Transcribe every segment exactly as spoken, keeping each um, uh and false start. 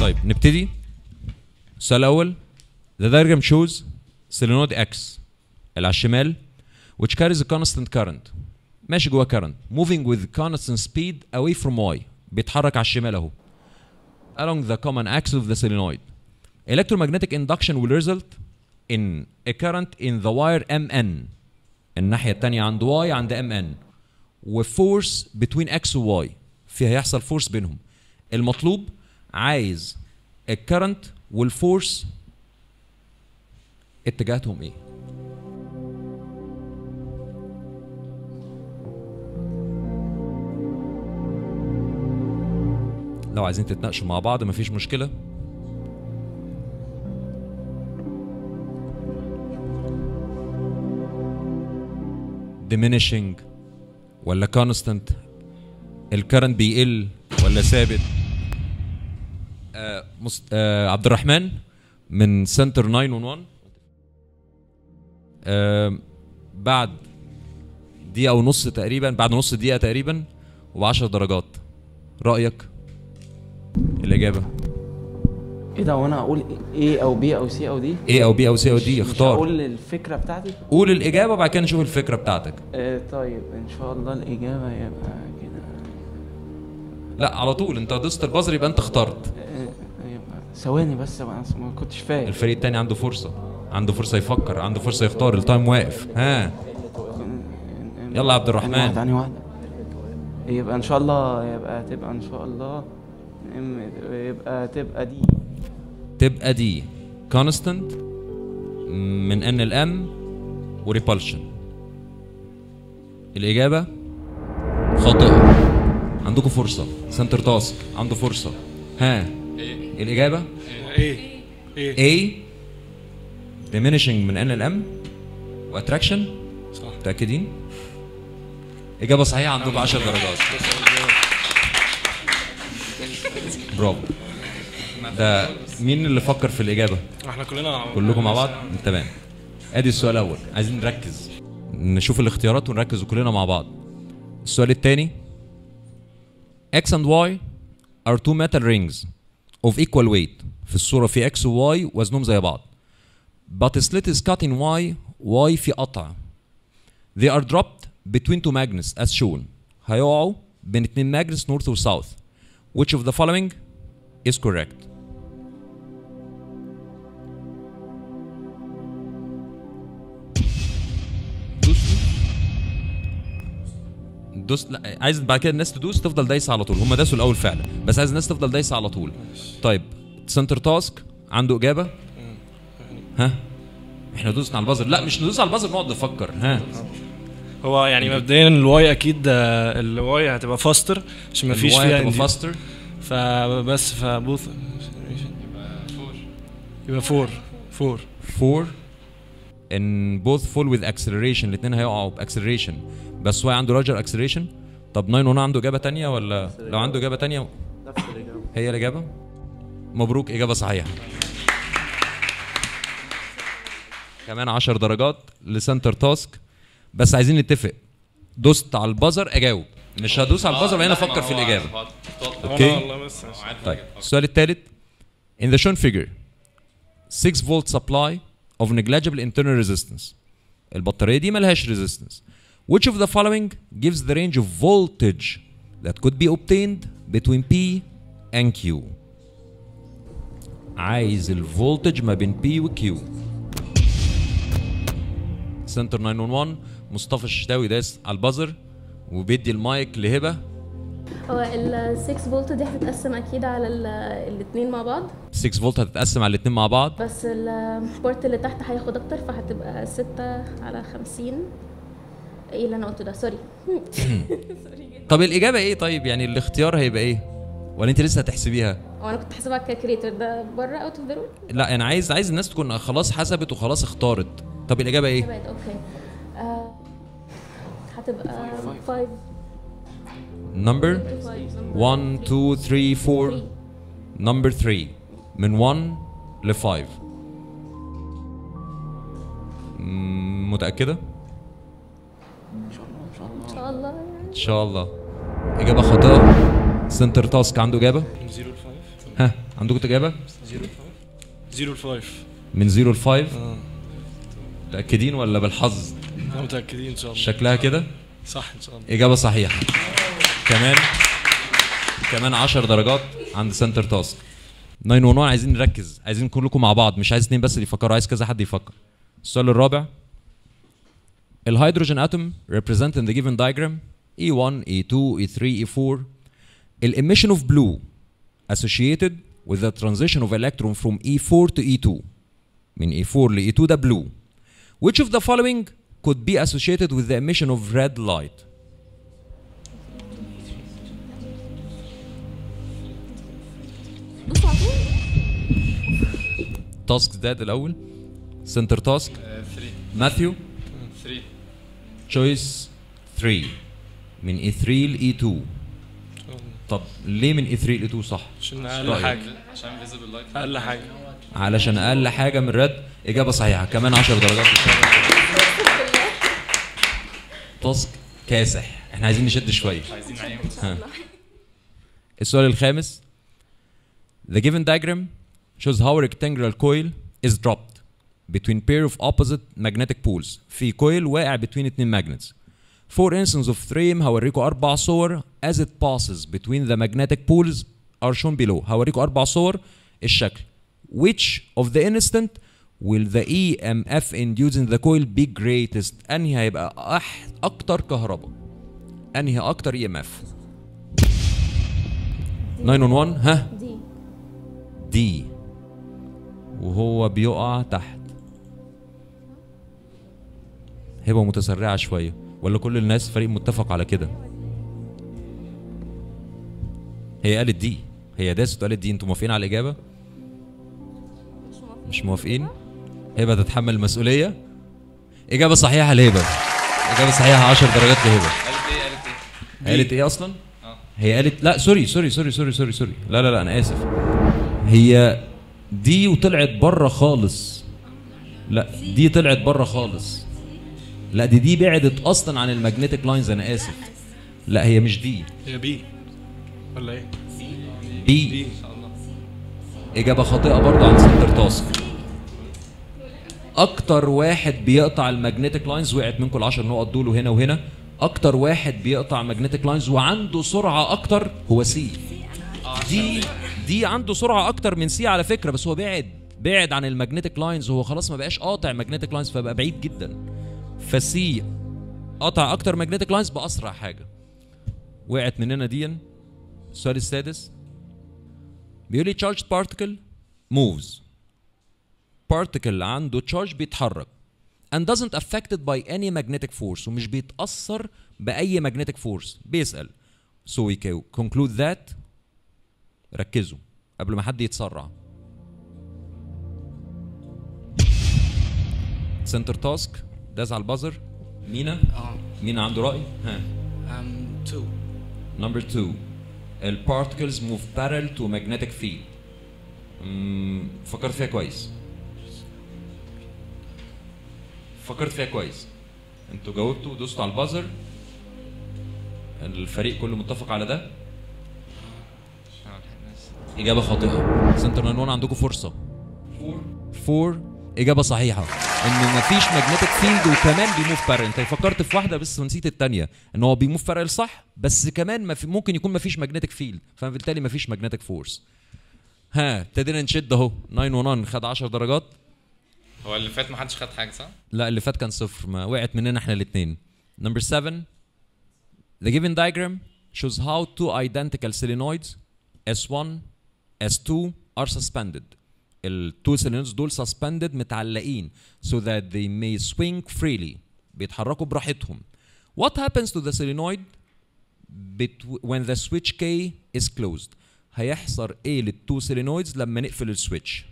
طيب نبتدي. السؤال الاول the diagram shows solenoid X اللي على الشمال which carries a constant current ماشي جواه current moving with constant speed away from Y بيتحرك على الشمال اهو along the common axis of the solenoid. Electromagnetic induction will result in a current in the wire M N الناحية التانية عند Y عند M N و force between X و Y في هيحصل force بينهم. المطلوب عايز الكرنت والفورس اتجاهاتهم ايه؟ لو عايزين تتناقشوا مع بعض مفيش مشكلة. diminishing ولا constant؟ الكرنت بيقل ولا ثابت؟ آه مست... آه عبد الرحمن من سنتر تسعمية وواحد وتسعين آه بعد دقيقة ونص تقريبا، بعد نص دقيقة تقريبا وبعشر درجات. رأيك؟ الإجابة إيه ده؟ وأنا أقول إيه أو بي أو سي أو دي؟ إيه أو بي أو سي أو دي؟ اختار. أقول الفكرة بتاعتي؟ قول الإجابة وبعد كده نشوف الفكرة بتاعتك. آه طيب إن شاء الله الإجابة يبقى كده. لا على طول أنت دوست البازر يبقى أنت اخترت. ثواني بس انا ما كنتش فاهم. الفريق الثاني عنده فرصه، عنده فرصه يفكر، عنده فرصه يختار، التايم واقف. ها يلا عبد الرحمن ثاني واحده. يبقى ان شاء الله يبقى تبقى ان شاء الله يبقى تبقى دي تبقى دي كونستانت من ان الام وريبالشن. الاجابه خاطئه. عندكم فرصه، سنتر تاسك عنده فرصه. ها الإجابة A A diminishing من N ل M وattraction. صح متأكدين؟ إجابة صحيحة. عندكم عشر درجات. برافو. ده مين اللي فكر في الإجابة؟ احنا كلنا كلكم مع بعض؟ تمام. أدي السؤال الأول، عايزين نركز نشوف الاختيارات ونركز كلنا مع بعض. السؤال الثاني X and Y are two metal rings of equal weight. في الصورة في X و Y وزنهم زي بعض. But a slit is cut in Y. Y في قطع. They are dropped between two magnets as shown. هيقعوا بين اتنين magnets north و south. Which of the following is correct? دوس دوس. لا عايز بعد كده الناس تدوس تفضل دايسه على طول. هم داسوا الاول فعلا بس عايز الناس تفضل دايسه على طول. طيب سنتر تاسك عنده اجابه. ها احنا دوسنا على البازر. لا مش ندوس على البازر، نقعد نفكر. ها هو يعني مبدئيا الواي اكيد الواي هتبقى فاستر عشان ما فيش فيها هتبقى فاستر فبس فبوث يبقى فور فور فور ان both fall with acceleration. الاثنين هيقعوا باكسلريشن. بس واي عنده larger acceleration. طب ناين هنا عنده اجابه ثانيه ولا لو عنده اجابه ثانيه نفس الاجابه هي الاجابه. مبروك اجابه صحيحه. كمان عشر درجات لسنتر تاسك. بس عايزين نتفق، دوست على البازر اجاوب، مش هدوس على البازر هنا افكر في الاجابه. اوكي طيب السؤال الثالث in the shown figure six volt supply of negligible internal resistance. البطارية دي ملهاش resistance. Which of the following gives the range of voltage that could be obtained between P and Q؟ عايز الفولتج ما بين P و Q. سنتر تسعمية وواحد وتسعين مصطفى الشتاوي داس على البازر وبيدي المايك لهبة. هو ال ستة فولت دي هتتقسم اكيد على الاثنين مع بعض. ستة فولت هتتقسم على الاثنين مع بعض بس البورت اللي تحت هياخد اكتر فهتبقى ستة على خمسين. ايه اللي انا قلته ده؟ سوري سوري جدا. طب الاجابه ايه؟ طيب يعني الاختيار هيبقى ايه ولا انت لسه هتحسبيها؟ هو انا كنت حاسبها كالكريتور ده بره اوت اوف ذا رول. لا انا عايز عايز الناس تكون خلاص حسبت وخلاص اختارت. طب الاجابه ايه؟ اوكي آه... هتبقى خمسة نمبر واحد اتنين تلاتة أربعة نمبر تلاتة من واحد ل خمسة. متأكدة؟ إن شاء الله إن شاء الله إن شاء الله. إجابة خاطئة. سنتر تاسك عنده إجابة؟ من صفر ل خمسة. ها عندكم تجابه؟ زيرو لفايف. من زيرو لفايف؟ اه. متأكدين ولا بالحظ؟ لا متأكدين إن شاء الله. شكلها كده؟ صح إن شاء الله. إجابة صحيحة. كمان كمان عشر درجات عند سنتر تاسك. ناين ون ون عايزين نركز، عايزين كلكم مع بعض، مش عايز اثنين بس اللي يفكروا، عايز كذا حد يفكر. السؤال الرابع. الهيدروجين اتوم represent in the given diagram E one, E two, E three, E four. الإميشن اوف بلو associated with the transition of electron from E four to E two. من E four ل E two ده blue. Which of the following could be associated with the emission of red light? تاسك زاد الأول. سنتر تاسك. ماثيو. ثلاثة. تشويس ثلاثة. من E three ل E two. طب ليه من E three ل E two صح؟ عشان أقل حاجة. عشان فيزيبل لايت. أقل حاجة. علشان أقل حاجة من رد. إجابة صحيحة. كمان عشر درجات. تاسك كاسح. إحنا عايزين نشد شوية. عايزين نعيم. السؤال الخامس. The given diagram shows how a rectangular coil is dropped between pair of opposite magnetic poles. في coil واقع between اتنين magnets. For instance of frame هوريكم أربع صور as it passes between the magnetic poles are shown below. هوريكم أربع صور الشكل. Which of the instant will the E M F induced in the coil be greatest؟ أنهي هيبقى أح أكتر كهرباء؟ أنهي أكتر E M F؟ تسعة واحد واحد ها؟ دي وهو بيقع تحت. هبه متسرعه شويه ولا كل الناس فريق متفق على كده؟ هي قالت دي، هي داست وقالت دي. انتوا موافقين على الاجابه؟ مش موافقين؟ هبه تتحمل المسؤوليه. اجابه صحيحه لهبه. اجابه صحيحه عشر درجات لهبه. قالت ايه؟ قالت ايه؟ قالت ايه اصلا؟ اه هي قالت لا سوري سوري سوري سوري سوري سوري لا لا لا انا اسف. هي دي وطلعت بره خالص. لا دي طلعت بره خالص. لا دي دي بعدت اصلا عن الماجنتيك لاينز. انا اسف. لا هي مش دي، هي بي ولا ايه؟ بي بي ان شاء الله. اجابه خاطئه برضه عن سنتر تاسك. اكتر واحد بيقطع الماجنتيك لاينز، وقعت منكم العشر نقط دول وهنا وهنا. اكتر واحد بيقطع ماجنتيك لاينز وعنده سرعه اكتر هو سي. دي دي عنده سرعه اكتر من سي على فكره، بس هو بعد بعد عن الماجنتيك لاينز، وهو خلاص ما بقاش قاطع ماجنتيك لاينز فبقى بعيد جدا. فسي قطع اكتر ماجنتيك لاينز باسرع حاجه. وقعت مننا دي. السؤال السادس بيقول لي charged particle moves. particle عنده charge بيتحرك and doesn't affected by any magnetic force، ومش بيتاثر باي magnetic force. بيسال so we can conclude that. ركزوا قبل ما حد يتسرع. سنتر تاسك داز على البازر. مينا مينا عنده رأي؟ ها ام تو نمبر اتنين. البارتكلز موف بارل تو ماجنتيك فيلد. فكرت فيها كويس، فكرت فيها كويس. انتوا جاوبتوا ودوستوا على البازر. الفريق كله متفق على ده. إجابة خاطئة. سنتر ناين ون عندكم فرصة. أربعة. إجابة صحيحة. إن مفيش ماجنتيك فيلد وكمان بيموف بارل. أنت فكرت في واحدة بس ونسيت الثانية، إن هو بيموف بارل صح، بس كمان ممكن يكون مفيش ماجنتيك فيلد، فبالتالي مفيش ماجنتيك فورس. ها ابتدينا نشد أهو. تسعة واحد واحد خد عشر درجات. هو اللي فات ما حدش خد حاجة صح؟ لا اللي فات كان صفر، ما وقعت مننا إحنا الاتنين. نمبر سبعة. The given diagram shows how two identical solenoids S one S two are suspended. التو solenoids دول suspended متعلقين so that they may swing freely. بيتحركوا براحتهم. What happens to the solenoid when the switch K is closed؟ هيحصل ايه للتو solenoids لما نقفل السويتش؟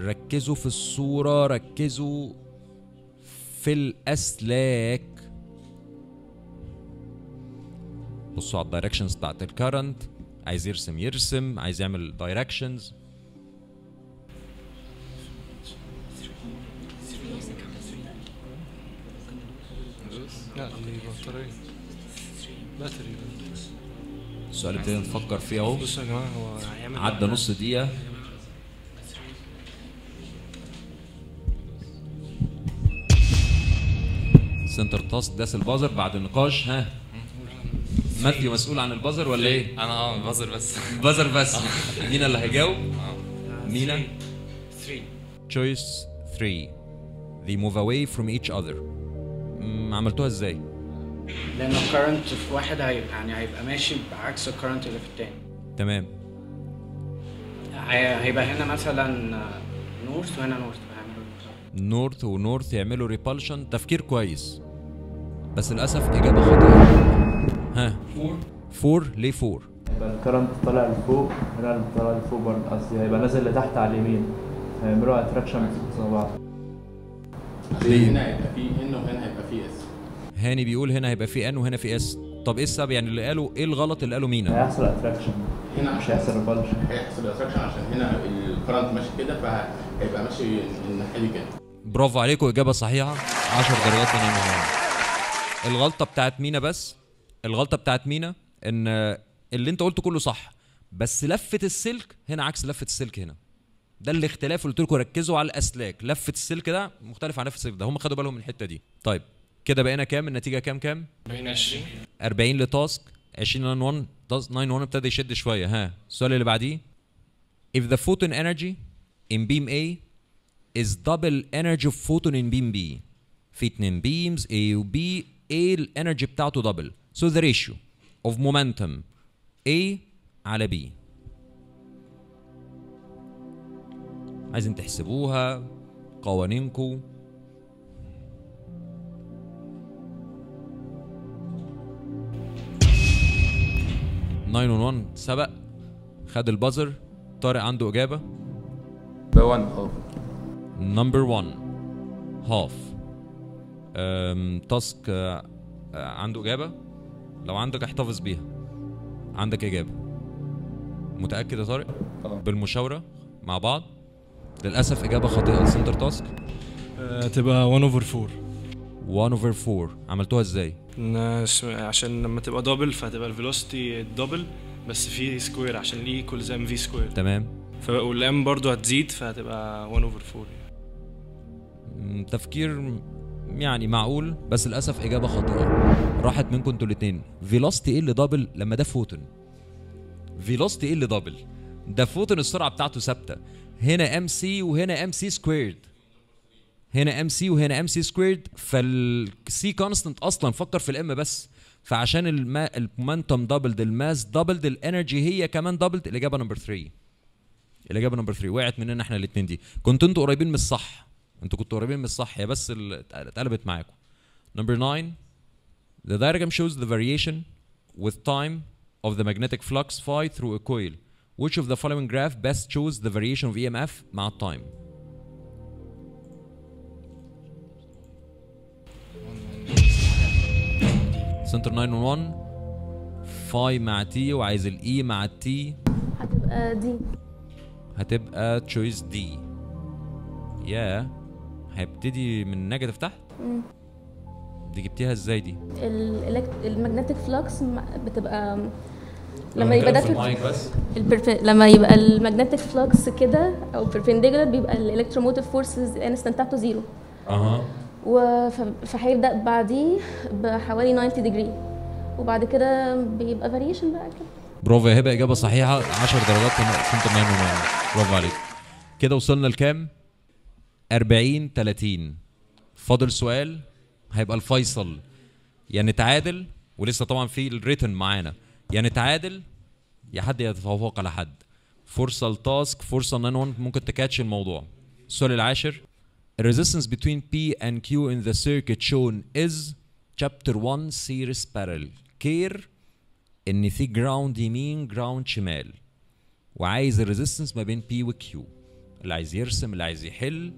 ركزوا في الصورة، ركزوا في الأسلاك. بصوا على الدايركشنز بتاعت الكرنت. عايز يرسم يرسم، عايز يعمل دايركشنز. السؤال ابتدينا نفكر فيه اهو. بصوا يا جماعه هو هيعمل عدى نص دقيقه. سنتر تاس داس البازر بعد النقاش. ها ماثيو مسؤول عن البازر ولا ايه؟ انا اه البازر بس. البازر بس. مين اللي هيجاوب؟ مينا. three. Choice three. They move away from each other. عملتوها ازاي؟ لأن الكرنت في واحد هيبقى يعني هيبقى ماشي بعكس الكرنت اللي في التاني. تمام. هيبقى هنا مثلا نورث وهنا نورث فهيعملوا نورث ونورث يعملوا ريبالشن. تفكير كويس بس للأسف إجابة خاطئة. ها؟ فور. فور ليه فور؟ يبقى الكرنت طالع لفوق هنا اللي طالع لفوق برضه قصدي هيبقى نازل لتحت على اليمين فيعملوا اتراكشن زي بعض. هنا هيبقى في ان وهنا هيبقى في اس. هاني بيقول هنا هيبقى في ان وهنا في اس. طب ايه السبب يعني اللي قالوا ايه الغلط اللي قالوا مينا؟ هيحصل اتراكشن هنا مش هيحصل ريبالشن. هيحصل اتراكشن عشان هنا الكرنت ماشي كده فهيبقى ماشي الناحيه دي كده. برافو عليكم اجابه صحيحه عشر درجات من المهمه. الغلطه بتاعت مينا بس الغلطه بتاعت مينا ان اللي انت قلته كله صح بس لفه السلك هنا عكس لفه السلك هنا. ده الاختلاف اللي قلت لكم ركزوا على الاسلاك، لفه السلك ده مختلف عن لفه السلك ده، هم خدوا بالهم من الحته دي. طيب كده بقينا كام؟ النتيجه كام كام؟ بقينا عشرين أربعين لتاسك عشرين ناين واحد تاسك ناين واحد ابتدى يشد شويه. ها السؤال اللي بعديه If the photon energy in beam A is double energy of photon in beam B في اتنين beams A و B A الانرجي بتاعته double so the ratio of momentum A على B عايزين تحسبوها قوانينكم. تسعمية وواحد سبق خد البازر. طارق عنده اجابه واحد هاف نمبر واحد هاف. تاسك عنده اجابه لو عندك احتفظ بيها. عندك اجابه متاكد يا طارق؟ اه بالمشاوره مع بعض. للاسف اجابه خاطئه. السنتر تاسك تبقى واحد اوفر فور. واحد اوفر فور عملتوها ازاي؟ عشان لما تبقى دبل فهتبقى الفيلوسيتي الدبل بس في سكوير عشان ليه ايكوال زي ام في سكوير. تمام. والام برضه هتزيد فهتبقى واحد اوفر فور. تفكير يعني معقول بس للاسف اجابه خاطئه. راحت منكم انتوا الاثنين. فيلوسيتي ايه اللي دبل لما ده فوتون؟ فيلوسيتي ايه اللي دبل؟ ده فوتون السرعه بتاعته ثابته. هنا ام سي وهنا ام سي سكويرد. هنا ام سي وهنا ام سي سكويرد فالسي كونستنت اصلا فكر في الام بس. فعشان المومنتم دبلد الماس دبلد الانرجي هي كمان دبلد. الاجابه نمبر ثلاثة. الاجابه نمبر ثلاثة وقعت مننا احنا الاثنين دي. كنتوا انتوا قريبين من الصح. انتوا كنتوا قريبين من الصح هي بس اتقلبت معاكم. نمبر تسعة The diagram shows the variation with time of the magnetic flux phi through a coil. Which of the following graph best shows the variation of E M F مع التايم؟ سنتر تسعمية وواحد فاي مع تي وعايز الاي مع التي. هتبقى دي. هتبقى تشويس دي. ياه هيبتدي من نيجاتيف تحت؟ امم دي جبتيها ازاي دي؟ الماجنتيك فلوكس بتبقى لما يبقى ده البرف... لما يبقى الماجنتيك فلوكس كده او بيربنديكولار بيبقى الالكتروموتيف فورسز الانستنت بتاعته زيرو. اها. و فهيبدا بعديه بحوالي تسعين ديجري وبعد كده بيبقى فاريشن بقى كده. برافو يا هبه اجابه صحيحه عشر درجات سنتر ناين وناين. برافو عليك. كده وصلنا لكام؟ أربعين تلاتين. فاضل سؤال هيبقى الفيصل يا نتعادل ولسه طبعا في الريتن معانا. يا يعني نتعادل يا حد يتفوق على حد. فرصه لتاسك فرصه ان انا ممكن تكاتش الموضوع. السؤال العاشر resistance between P and Q in the circuit shown is chapter one series parallel. كير ان في جراوند يمين جراوند شمال وعايز الريزيستنس ما بين P و Q. اللي عايز يرسم اللي عايز يحل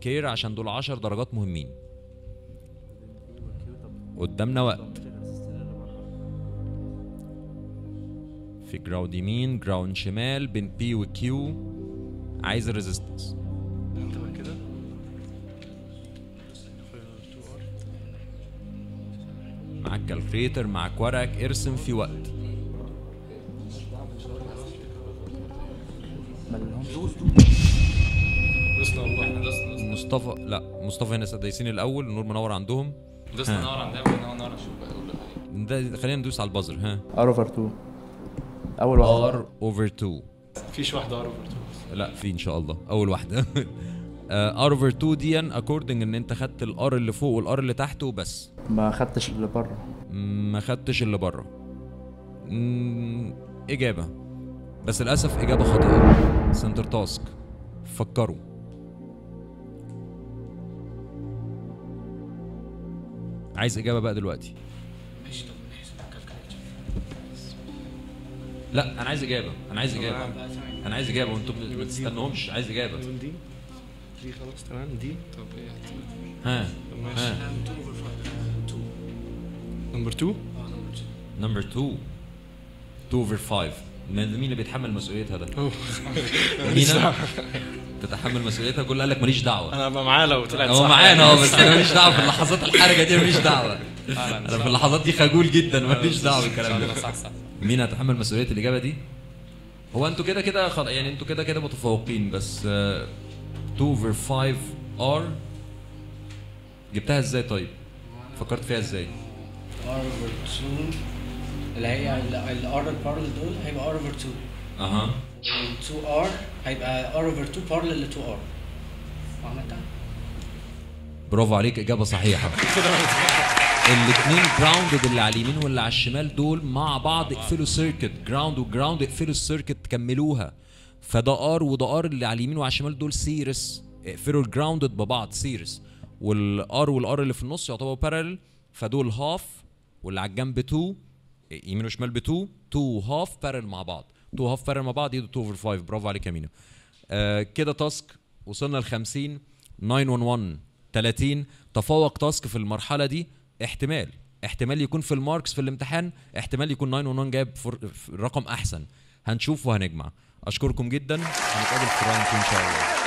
كير عشان دول عشر درجات مهمين. قدامنا وقت. في جراوند يمين جراوند شمال بين بي وكيو عايز الريزيستنس. تبقى كده معاك كالكوليتر معاك ورقك ارسم في وقت. مصطفى لا مصطفى هنا دايسين الاول. نور منور عندهم. ده منور عندهم. انا منور اشوف بقى اقول لك ايه. خلينا ندوس على البازر. ها ار اوفر اتنين اول واحده. ار اوفر اتنين مفيش واحده ار اوفر اتنين. لا في ان شاء الله اول واحده ار اوفر اتنين دي اكوردنج ان انت خدت الار اللي فوق والار اللي تحت وبس. ما خدتش اللي بره. ما خدتش اللي بره. اجابه بس للاسف اجابه خاطئه. سنتر تاسك. فكروا. عايز اجابه بقى دلوقتي. ماشي. لا انا عايز اجابه. انا عايز اجابه. انا عايز اجابه وانتم ما تستنوهمش. عايز اجابه. دي خلاص تمام دي. طب ايه؟ ها ماشي. نمبر اتنين. نمبر اتنين. اتنين over خمسة. مين اللي بيتحمل مسؤوليتها ده؟ مين تتحمل مسؤوليتها؟ كله قال لك ماليش دعوه. انا هبقى معاه لو طلعت صح. هو معانا اه بس انا ماليش دعوه في اللحظات الحرجه دي. ماليش دعوه. انا في اللحظات دي خجول جدا. ماليش دعوه بالكلام ده. صح صح. مين هيتحمل مسؤوليه الاجابه دي؟ هو انتوا كده كده خل... يعني انتوا كده كده متفوقين بس. اتنين over خمسة ار جبتها ازاي طيب؟ فكرت فيها ازاي؟ ار اوفر اتنين اللي هي الار البارل دول هيبقى ار اوفر اتنين. اها. اتنين ار هيبقى ار اوفر اتنين بارل ل اتنين ار. فهمتها؟ برافو عليك اجابه صحيحه. الاثنين جراوندد اللي على اليمين واللي على الشمال دول مع بعض اقفلوا السيركت. جراوند وجراوند اقفلوا السيركت كملوها. فده ار وده ار اللي على اليمين وعلى الشمال دول سيريس. اقفلوا الجراوندد ببعض سيريس. والار والار اللي في النص يعتبروا بارل. فدول هاف واللي على الجنب اتنين يمين وشمال ب اتنين اتنين هاف بارل مع بعض. اتنين هاف بارل مع بعض يدوا اتنين اوفر خمسة. برافو عليك يا مينا. آه كده تاسك وصلنا ل خمسين. تسعمية وعشرة تلاتين. تفوق تاسك في المرحله دي. احتمال احتمال يكون في الماركس في الامتحان. احتمال يكون تسعمية وعشرة جايب رقم احسن. هنشوف وهنجمع. اشكركم جدا. هنتقابل في راوند اتنين ان شاء الله.